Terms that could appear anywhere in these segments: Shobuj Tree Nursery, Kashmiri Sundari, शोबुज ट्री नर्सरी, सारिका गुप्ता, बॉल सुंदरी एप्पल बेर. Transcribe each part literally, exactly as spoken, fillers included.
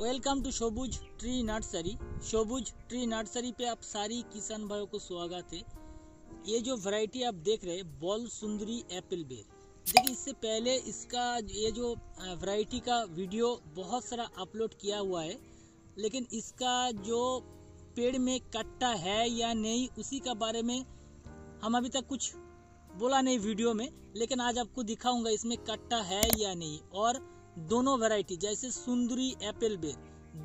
Welcome to शोबुज ट्री नर्सरी। शोबुज ट्री नर्सरी पे आप सारी किसान भाइयों को स्वागत है। ये जो वैरायटी आप देख रहे हैं बॉल सुंदरी एप्पल बेर, देखिए इससे पहले इसका ये जो वैरायटी का वीडियो बहुत सारा अपलोड किया हुआ है, लेकिन इसका जो पेड़ में कट्टा है या नहीं उसी का बारे में हम अभी तक कुछ बोला नहीं वीडियो में, लेकिन आज आपको दिखाऊंगा इसमें कट्टा है या नहीं। और दोनों वैरायटी जैसे सुंदरी एप्पल बेर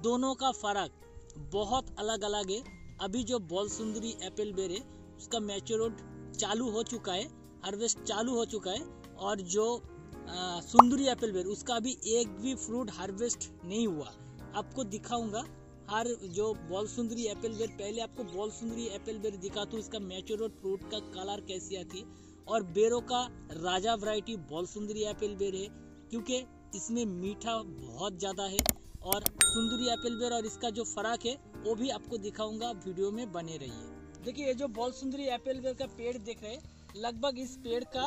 दोनों का फर्क बहुत अलग अलग है। अभी जो बॉल सुंदरी एप्पल बेर है उसका मैच्योर चालू हो चुका है, हार्वेस्ट चालू हो चुका है, और जो आ, सुंदरी एप्पल बेर उसका अभी एक भी फ्रूट हार्वेस्ट नहीं हुआ। आपको दिखाऊंगा हर जो बॉल सुंदरी एप्पल बेर, पहले आपको बॉल सुंदरी एप्पल बेर दिखाता हूँ इसका मैच्योर फ्रूट का कलर कैसी आती है। और बेरों का राजा वैरायटी बॉल सुंदरी एप्पल बेर है क्योंकि इसमें मीठा बहुत ज़्यादा है। और सुंदरी एप्पल बेर और इसका जो फर्क है वो भी आपको दिखाऊंगा, वीडियो में बने रहिए। देखिए ये जो बॉल सुंदरी एप्पल बेर का पेड़ देख रहे हैं, लगभग इस पेड़ का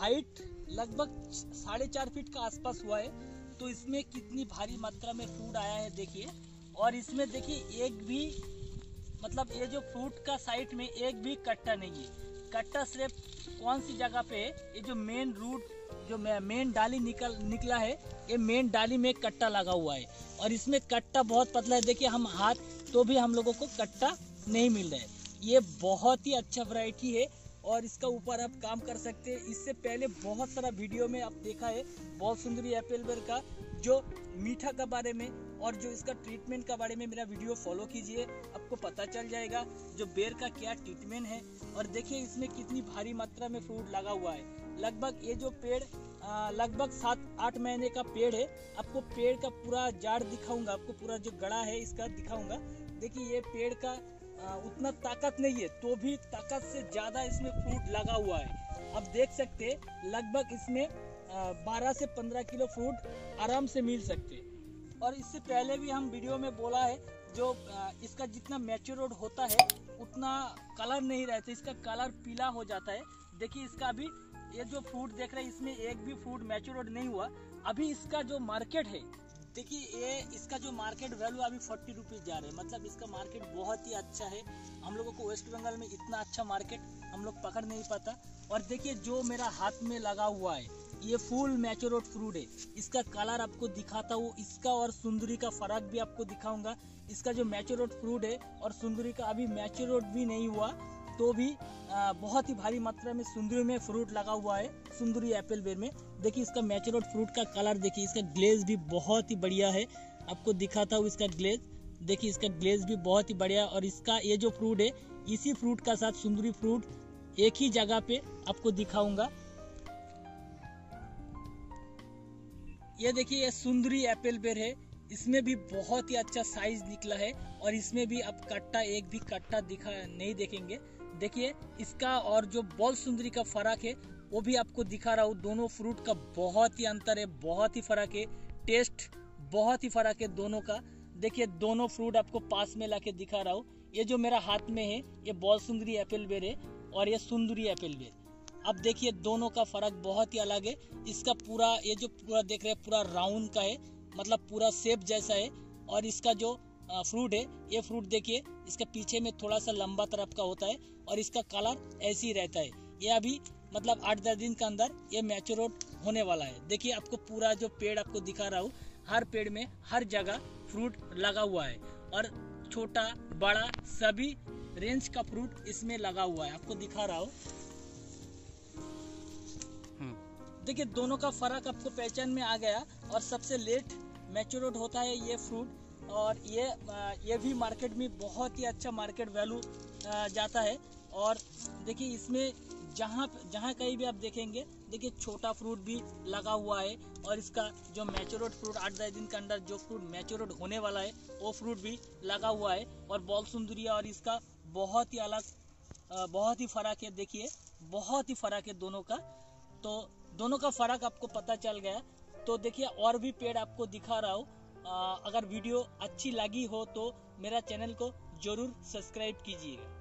हाइट लगभग साढ़े चार फीट का आसपास हुआ है। तो इसमें कितनी भारी मात्रा में फ्रूट आया है देखिए। और इसमें देखिए एक भी मतलब ये जो फ्रूट का साइड में एक भी कट्टा नहीं है। कट्टा सिर्फ कौन सी जगह पे है, ये जो मेन रूट जो मेन डाली निकल निकला है, ये मेन डाली में कट्टा लगा हुआ है। और इसमें कट्टा बहुत पतला है, देखिए हम हाथ तो भी हम लोगों को कट्टा नहीं मिल रहा है। ये बहुत ही अच्छा वैरायटी है और इसका ऊपर आप काम कर सकते हैं। इससे पहले बहुत सारा वीडियो में आप देखा है बहुत सुंदरी एप्पल बेर का जो मीठा के बारे में और जो इसका ट्रीटमेंट के बारे में मेरा वीडियो फॉलो कीजिए, आपको पता चल जाएगा जो बेर का क्या ट्रीटमेंट है। और देखिए इसमें कितनी भारी मात्रा में फ्रूट लगा हुआ है। लगभग ये जो पेड़ लगभग सात आठ महीने का पेड़ है। आपको पेड़ का पूरा जाड़ दिखाऊंगा, आपको पूरा जो गड़ा है इसका दिखाऊंगा। देखिए ये पेड़ का आ, उतना ताकत नहीं है तो भी ताकत से ज़्यादा इसमें फ्रूट लगा हुआ है। आप देख सकते हैं लगभग इसमें बारह से पंद्रह किलो फ्रूट आराम से मिल सकते हैं। और इससे पहले भी हम वीडियो में बोला है जो इसका जितना मैच्योर्ड होता है उतना कलर नहीं रहता, इसका कलर पीला हो जाता है। देखिए इसका अभी ये जो फ्रूट देख रहे हैं इसमें एक भी फ्रूट मैच्योर्ड नहीं हुआ। अभी इसका जो मार्केट है देखिए ये इसका जो मार्केट वैल्यू अभी फोर्टी रुपीज़ जा रहा है, मतलब इसका मार्केट बहुत ही अच्छा है। हम लोगों को वेस्ट बंगाल में इतना अच्छा मार्केट हम लोग पकड़ नहीं पाता। और देखिए जो मेरा हाथ में लगा हुआ है ये फुल मैच्योर्ड फ्रूट है। इसका कलर आपको दिखाता हूँ, इसका और सुंदरी का फर्क भी आपको दिखाऊंगा। इसका जो मैच्योर्ड फ्रूट है और सुंदरी का अभी मैच्योर्ड भी नहीं हुआ तो भी आ, बहुत ही भारी मात्रा में सुंदरी में फ्रूट लगा हुआ है, सुंदरी एप्पल बेर में। देखिए इसका मैच्योर्ड फ्रूट का कलर, देखिए इसका ग्लेज भी बहुत ही बढ़िया है। आपको दिखाता हूँ इसका ग्लेज, देखिए इसका ग्लेज भी बहुत ही बढ़िया। और इसका ये जो फ्रूट है इसी फ्रूट का साथ सुंदरी फ्रूट एक ही जगह पे आपको दिखाऊंगा। ये देखिए ये सुंदरी एप्पल बेर है, इसमें भी बहुत ही अच्छा साइज निकला है। और इसमें भी आप कट्टा एक भी कट्टा दिखा नहीं देखेंगे। देखिए इसका और जो बॉल सुंदरी का फर्क है वो भी आपको दिखा रहा हूँ। दोनों फ्रूट का बहुत ही अंतर है, बहुत ही फर्क है, टेस्ट बहुत ही फर्क है दोनों का। देखिए दोनों फ्रूट आपको पास में लाके दिखा रहा हूँ। ये जो मेरा हाथ में है ये बॉल सुंदरी एप्पल बेर है और ये सुंदरी एप्पल बेर। अब देखिए दोनों का फर्क बहुत ही अलग है। इसका पूरा ये जो पूरा देख रहे हैं पूरा राउंड का है, मतलब पूरा सेप जैसा है। और इसका जो फ्रूट है ये फ्रूट देखिए इसका पीछे में थोड़ा सा लंबा तरफ का होता है और इसका कलर ऐसे ही रहता है। ये अभी मतलब आठ दस दिन के अंदर ये मैच्योर होने वाला है। देखिए आपको पूरा जो पेड़ आपको दिखा रहा हूँ, हर पेड़ में हर जगह फ्रूट लगा हुआ है और छोटा बड़ा सभी रेंज का फ्रूट इसमें लगा हुआ है। आपको दिखा रहा हूँ, देखिए दोनों का फर्क आपको पहचान में आ गया। और सबसे लेट मैच्योर्ड होता है ये फ्रूट और ये ये भी मार्केट में बहुत ही अच्छा मार्केट वैल्यू जाता है। और देखिए इसमें जहाँ जहाँ कहीं भी आप देखेंगे देखिए छोटा फ्रूट भी लगा हुआ है। और इसका जो मैच्योर्ड फ्रूट आठ दस दिन के अंदर जो फ्रूट मैच्योर्ड होने वाला है वो फ्रूट भी लगा हुआ है। और बॉल सुंदरिया और इसका बहुत ही अलग बहुत ही फर्क है, देखिए बहुत ही फर्क है दोनों का। तो दोनों का फर्क आपको पता चल गया। तो देखिए और भी पेड़ आपको दिखा रहा हूँ। अगर वीडियो अच्छी लगी हो तो मेरा चैनल को जरूर सब्सक्राइब कीजिएगा।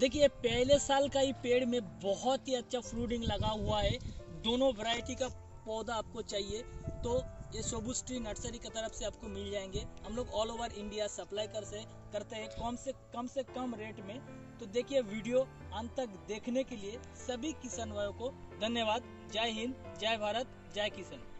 देखिए पहले साल का ही पेड़ में बहुत ही अच्छा फ्रूटिंग लगा हुआ है। दोनों वैरायटी का पौधा आपको चाहिए तो ये शोबुज ट्री नर्सरी की तरफ से आपको मिल जाएंगे। हम लोग ऑल ओवर इंडिया सप्लाई कर से करते हैं कम से कम से कम रेट में। तो देखिए वीडियो अंत तक देखने के लिए सभी किसान भाइयों को धन्यवाद। जय हिंद, जय भारत, जय किसान।